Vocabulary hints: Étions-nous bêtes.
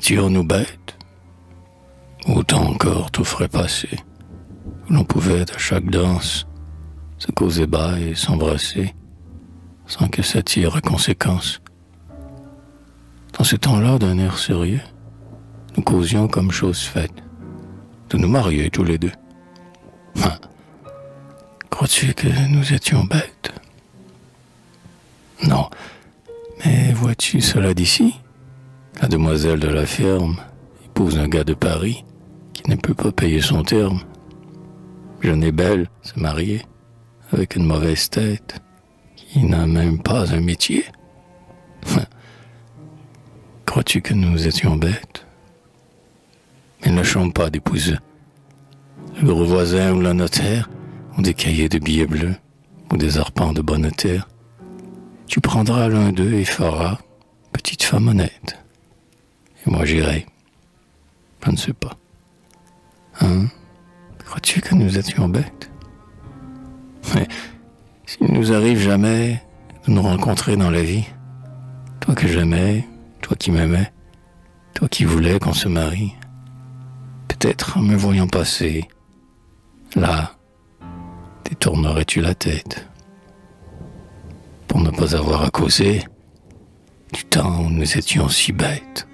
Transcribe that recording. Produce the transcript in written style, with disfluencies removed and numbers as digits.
étions-nous bêtes? Autant encore tout ferait passer, où l'on pouvait à chaque danse se causer bas et s'embrasser, sans que ça tire à conséquence. Dans ce temps-là, d'un air sérieux, nous causions comme chose faite, de nous marier tous les deux. Enfin, crois-tu que nous étions bêtes? Non, mais vois-tu cela d'ici? La demoiselle de la ferme épouse un gars de Paris qui ne peut pas payer son terme. Jeune et belle, se marier avec une mauvaise tête qui n'a même pas un métier. Enfin, crois-tu que nous étions bêtes? Ils ne chantent pas d'épouser. Le gros voisin ou le notaire ont des cahiers de billets bleus ou des arpents de bonne terre. Tu prendras l'un d'eux et feras petite femme honnête. Et moi j'irai. Je ne sais pas. Hein? Crois-tu que nous étions bêtes? Mais s'il nous arrive jamais de nous rencontrer dans la vie, toi que j'aimais, toi qui m'aimais, toi qui voulais qu'on se marie, peut-être en me voyant passer, là, détournerais-tu la tête pour ne pas avoir à causer du temps où nous étions si bêtes.